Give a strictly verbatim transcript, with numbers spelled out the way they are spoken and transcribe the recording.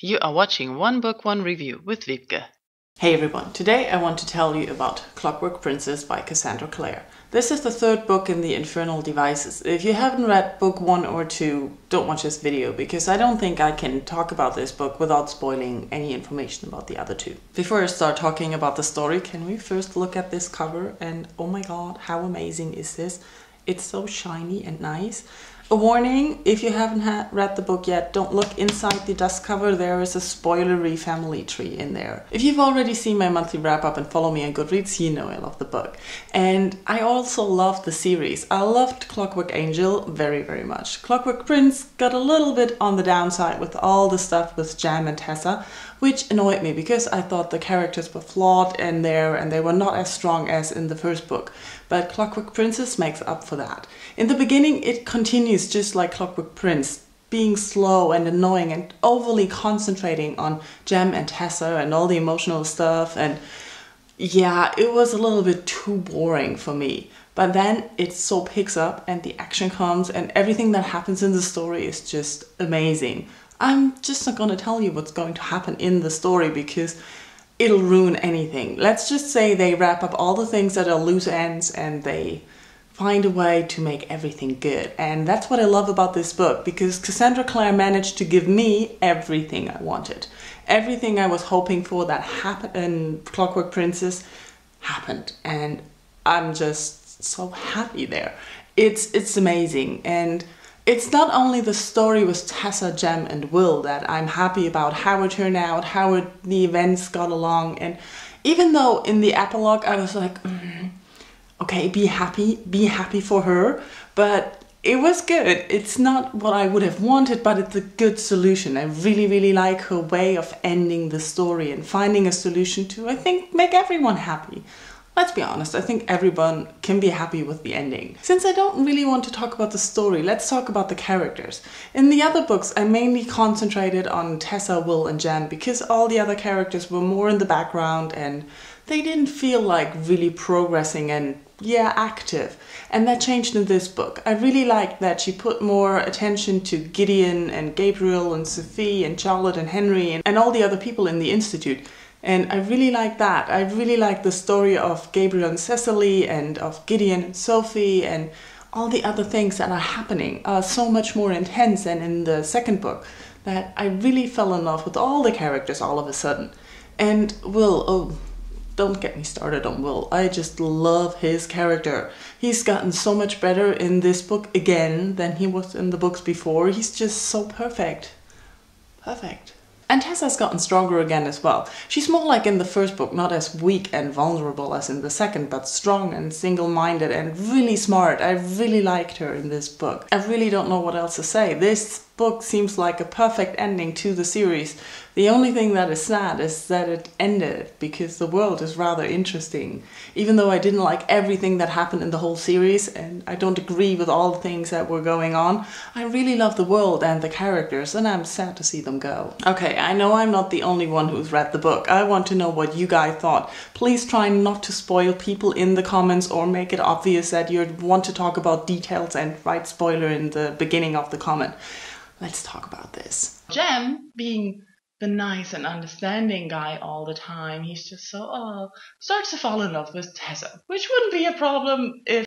You are watching One Book, One Review with Wiebke. Hey everyone, today I want to tell you about Clockwork Princess by Cassandra Clare. This is the third book in the Infernal Devices. If you haven't read book one or two, don't watch this video because I don't think I can talk about this book without spoiling any information about the other two. Before I start talking about the story, can we first look at this cover? And oh my god, how amazing is this? It's so shiny and nice. A warning, if you haven't ha read the book yet, don't look inside the dust cover, there is a spoilery family tree in there. If you've already seen my monthly wrap-up and follow me on Goodreads, you know I love the book. And I also love the series. I loved Clockwork Angel very, very much. Clockwork Prince got a little bit on the downside with all the stuff with Jam and Tessa, which annoyed me because I thought the characters were flawed in there and they were not as strong as in the first book. But Clockwork Princess makes up for that. In the beginning, it continues just like Clockwork Prince, being slow and annoying and overly concentrating on Jem and Tessa and all the emotional stuff, and yeah, it was a little bit too boring for me. But then it so picks up and the action comes and everything that happens in the story is just amazing. I'm just not gonna tell you what's going to happen in the story because it'll ruin anything. Let's just say they wrap up all the things that are loose ends and they find a way to make everything good. And that's what I love about this book, because Cassandra Clare managed to give me everything I wanted. Everything I was hoping for that happened in Clockwork Princess happened, and I'm just so happy there. It's, it's amazing, and it's not only the story with Tessa, Jem and Will that I'm happy about, how it turned out, how it, the events got along, and even though in the epilogue I was like, mm, okay, be happy, be happy for her, but it was good. It's not what I would have wanted, but it's a good solution. I really, really like her way of ending the story and finding a solution to, I think, make everyone happy. Let's be honest, I think everyone can be happy with the ending. Since I don't really want to talk about the story, let's talk about the characters. In the other books, I mainly concentrated on Tessa, Will and Jem because all the other characters were more in the background and they didn't feel like really progressing and, yeah, active. And that changed in this book. I really liked that she put more attention to Gideon and Gabriel and Sophie and Charlotte and Henry and, and all the other people in the Institute. And I really liked that. I really liked the story of Gabriel and Cecily and of Gideon and Sophie, and all the other things that are happening are so much more intense than in the second book, that I really fell in love with all the characters all of a sudden. And Will, oh, don't get me started on Will. I just love his character. He's gotten so much better in this book again than he was in the books before. He's just so perfect. Perfect. And Tessa's gotten stronger again as well. She's more like in the first book, not as weak and vulnerable as in the second, but strong and single-minded and really smart. I really liked her in this book. I really don't know what else to say. This book seems like a perfect ending to the series. The only thing that is sad is that it ended, because the world is rather interesting. Even though I didn't like everything that happened in the whole series and I don't agree with all the things that were going on, I really love the world and the characters and I'm sad to see them go. Okay, I know I'm not the only one who's read the book. I want to know what you guys thought. Please try not to spoil people in the comments or make it obvious that you want to talk about details and write spoiler in the beginning of the comment. Let's talk about this. Jem being the nice and understanding guy all the time, he's just so, oh, starts to fall in love with Tessa, which wouldn't be a problem if